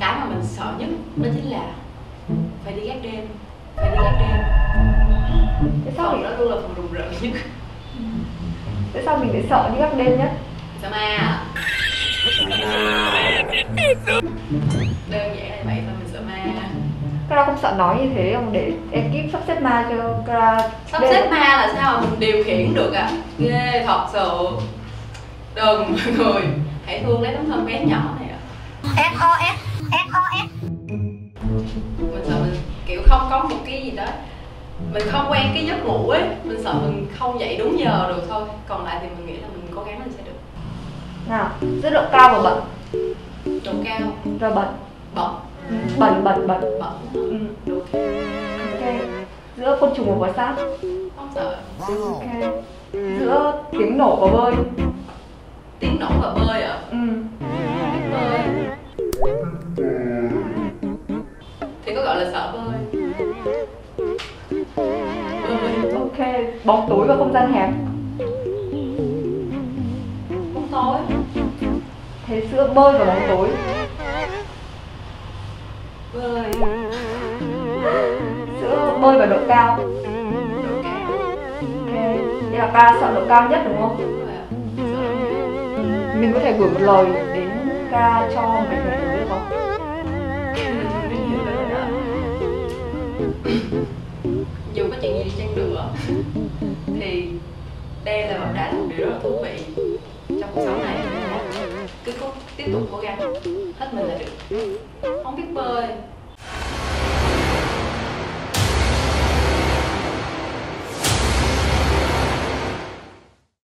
Cái mà mình sợ nhất đó chính là phải đi gác đêm. Tại sao mình... đó luôn là phần rùng rợn nhất. Tại sao mình lại sợ đi gác đêm nhất? Sao ma? Đơn giản là vậy, mà mình sợ ma. Cara không sợ nói như thế không, để ekip sắp xếp ma cho Cara. Sắp xếp ma là sao? Mình điều khiển được à? Ghê thật sự. Đừng mọi người, hãy thương lấy tấm thân bé nhỏ này ạ. SOS. Mình sợ mình kiểu không có một cái gì đó, mình không quen cái giấc ngủ ấy, mình sợ mình không dậy đúng giờ được thôi. Còn lại thì mình nghĩ là mình cố gắng mình sẽ được. Nào, giữa độ cao và bẩn. Độ cao rồi bẩn. Bẩn. Được. Ok. Giữa côn trùng và bò sát. Không sợ. Ok. Giữa tiếng nổ và bơi. Tiếng nổ và bơi ạ? Bơi. Thì có gọi là sợ bơi. Ok, bóng tối và không gian hẹp. Bóng tối. Thế giữa bơi và bóng tối. Bơi. Giữa bơi và độ cao. Độ cao. Ok, đây là Ca sợ độ cao nhất đúng không? Mình có thể gửi một lời đến Ca cho mọi người được không? Dù có chuyện gì chăng nữa thì đây là một đã làm điều rất thú vị trong cuộc sống này. Cứ tiếp tục cố gắng hết mình là được. Không biết bơi